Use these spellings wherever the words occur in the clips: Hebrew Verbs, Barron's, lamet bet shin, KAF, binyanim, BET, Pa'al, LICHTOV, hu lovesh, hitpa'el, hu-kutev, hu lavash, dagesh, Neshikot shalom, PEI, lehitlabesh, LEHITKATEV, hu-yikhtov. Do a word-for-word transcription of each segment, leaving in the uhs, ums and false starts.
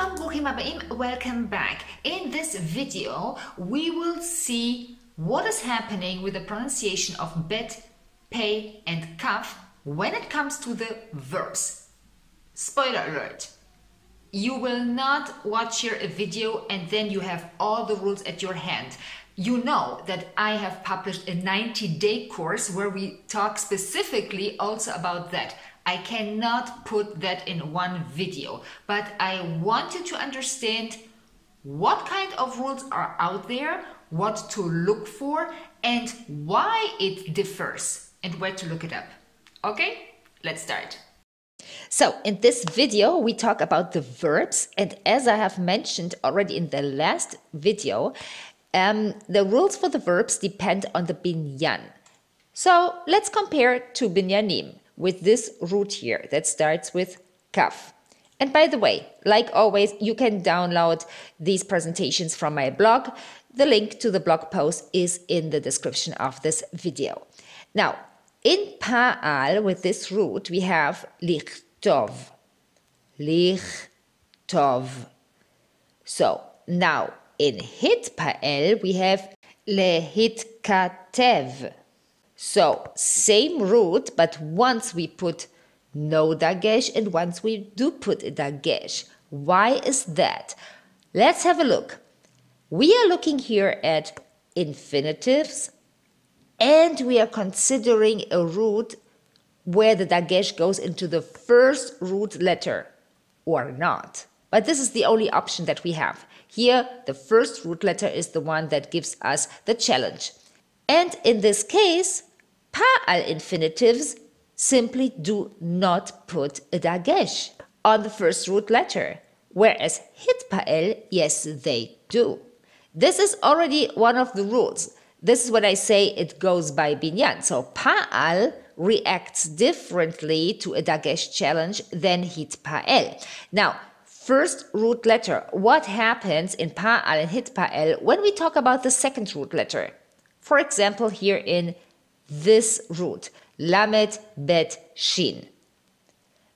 Shalom, Bruchim Habayim, welcome back. In this video, we will see what is happening with the pronunciation of bet, pei and kaf when it comes to the verbs. Spoiler alert, you will not watch here a video and then you have all the rules at your hand. You know that I have published a ninety day course where we talk specifically also about that. I cannot put that in one video, but I want you to understand what kind of rules are out there, what to look for, and why it differs, and where to look it up. Okay, let's start. So in this video, we talk about the verbs, and as I have mentioned already in the last video, um, the rules for the verbs depend on the binyan. So let's compare to binyanim with this root here that starts with kaf. And by the way, like always, you can download these presentations from my blog. The link to the blog post is in the description of this video. Now, in Pa'al, with this root, we have LICHTOV. LICHTOV. So, now, in hitpa'el, we have LEHITKATEV. So, same root, but once we put no dagesh and once we do put a dagesh. Why is that? Let's have a look. We are looking here at infinitives and we are considering a root where the dagesh goes into the first root letter or not. But this is the only option that we have. Here, the first root letter is the one that gives us the challenge. And in this case, pa'al infinitives simply do not put a dagesh on the first root letter, whereas hitpa'el, yes, they do. This is already one of the rules. This is what I say, it goes by binyan. So pa'al reacts differently to a dagesh challenge than hitpa'el. Now, first root letter, what happens in pa'al and hitpa'el when we talk about the second root letter? For example, here in this root, lamet bet shin.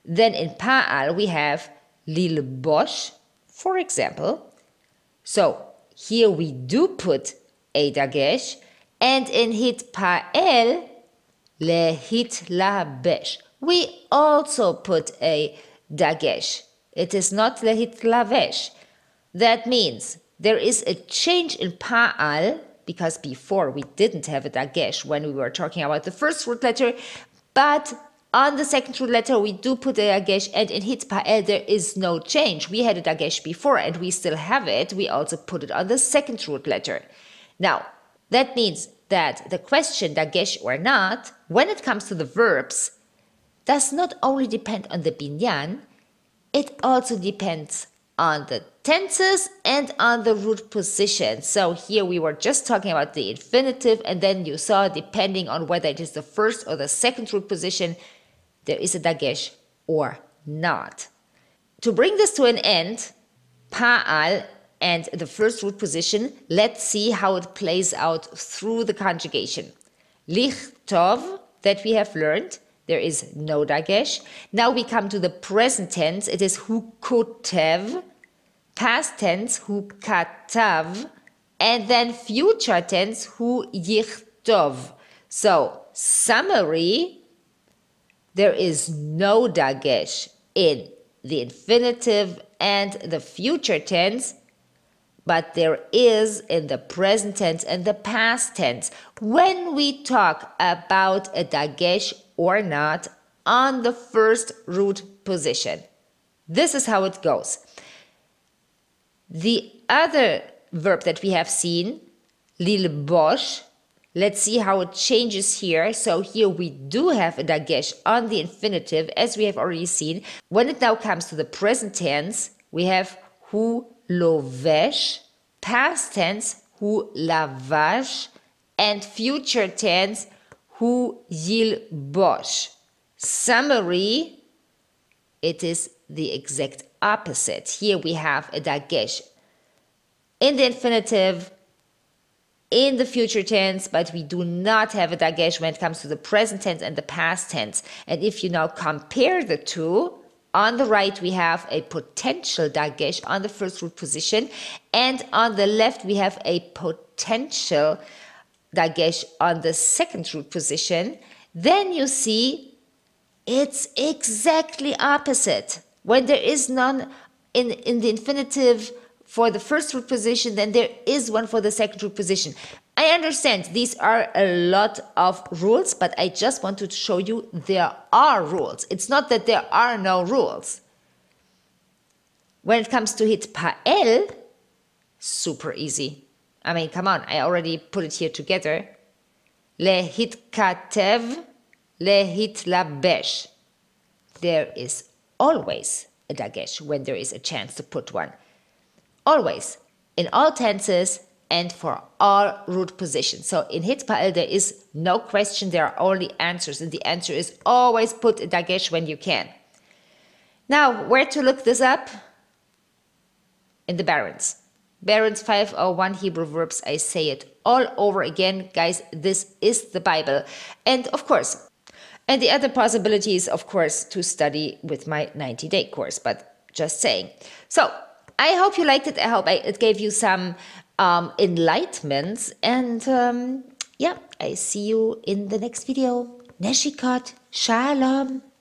Then in pa'al we have lilbosh, for example. So here we do put a dagesh, and in hitpa'el lehitlabesh, we also put a dagesh. It is not lehitlabesh. That means there is a change in pa'al, because before we didn't have a dagesh when we were talking about the first root letter, but on the second root letter we do put a dagesh, and in hitpa'el there is no change. We had a dagesh before and we still have it. We also put it on the second root letter. Now, that means that the question dagesh or not, when it comes to the verbs, does not only depend on the binyan, it also depends on the tenses and on the root position. So here we were just talking about the infinitive, and then you saw, depending on whether it is the first or the second root position, there is a dagesh or not. To bring this to an end, pa'al and the first root position, let's see how it plays out through the conjugation. Lichtov, that we have learned, there is no dagesh. Now we come to the present tense. It is hu-kutev. Past tense, hu-katav. And then future tense, hu-yikhtov. So, summary, there is no dagesh in the infinitive and the future tense, but there is in the present tense and the past tense. When we talk about a dagesh or not on the first root position, this is how it goes. The other verb that we have seen, lilbosh, let's see how it changes here. So here we do have a dagesh on the infinitive, as we have already seen. When it now comes to the present tense, we have hu lovesh, past tense hu lavash, and future tense hu yilbosh. Summary, it is the exact opposite. Here we have a dagesh in the infinitive, in the future tense, but we do not have a dagesh when it comes to the present tense and the past tense. And if you now compare the two, On the right, we have a potential dagesh on the first root position, and on the left, we have a potential dagesh on the second root position. Then you see it's exactly opposite. When there is none in, in the infinitive for the first root position, then there is one for the second root position. I understand these are a lot of rules, but I just want to show you there are rules. It's not that there are no rules. When it comes to hitpa'el, super easy. I mean, come on, I already put it here together. LEHITKATEV, LEHITLABESH. There is always a dagesh when there is a chance to put one. Always, in all tenses, and for all root positions. So in hitpa'el, there is no question, there are only answers, and the answer is always put a dagesh when you can. Now, where to look this up? In the Barron's. Barron's five oh one Hebrew Verbs, I say it all over again. Guys, this is the Bible. And of course, and the other possibility is, of course, to study with my ninety day course, but just saying. So, I hope you liked it. I hope I, it gave you some um, enlightenments. And um, yeah, I see you in the next video. Neshikot shalom.